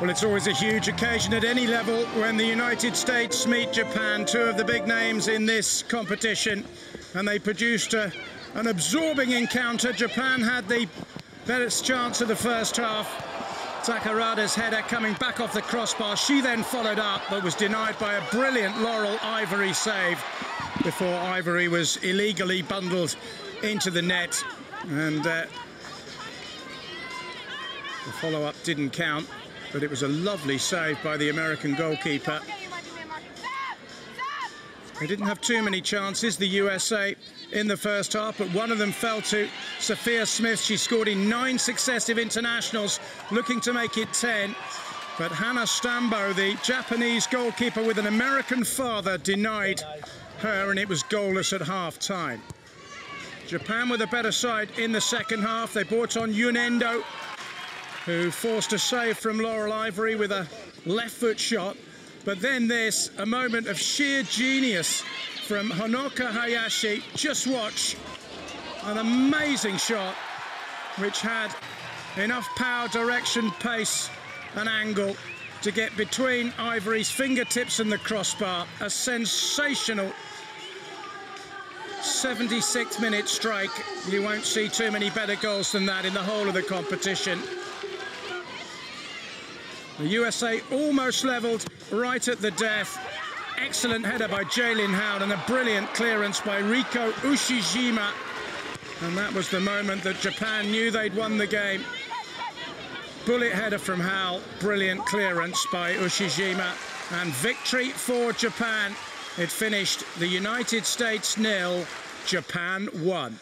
Well, it's always a huge occasion at any level when the United States meet Japan, two of the big names in this competition, and they produced an absorbing encounter. Japan had the best chance of the first half. Takarada's header coming back off the crossbar. She then followed up, but was denied by a brilliant Laurel Ivory save before Ivory was illegally bundled into the net, and the follow-up didn't count. But it was a lovely save by the American goalkeeper. They didn't have too many chances, the USA, in the first half, but one of them fell to Sophia Smith. She scored in 9 successive internationals, looking to make it 10. But Hannah Stambo, the Japanese goalkeeper with an American father, denied her, and it was goalless at half-time. Japan with a better side in the second half. They brought on Yunendo, who forced a save from Laurel Ivory with a left-foot shot. But then this, a moment of sheer genius from Honoka Hayashi. Just watch, an amazing shot, which had enough power, direction, pace and angle to get between Ivory's fingertips and the crossbar. A sensational 76-minute strike. You won't see too many better goals than that in the whole of the competition. The USA almost levelled right at the death. Excellent header by Jalen Howell and a brilliant clearance by Riko Ushijima. And that was the moment that Japan knew they'd won the game. Bullet header from Howell, brilliant clearance by Ushijima. And victory for Japan. It finished the United States 0, Japan 1.